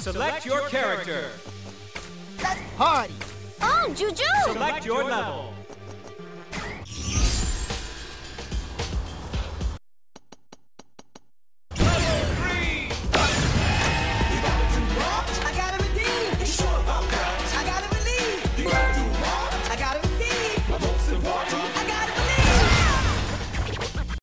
Select your character. Let's party. Oh, Juju! Select your level.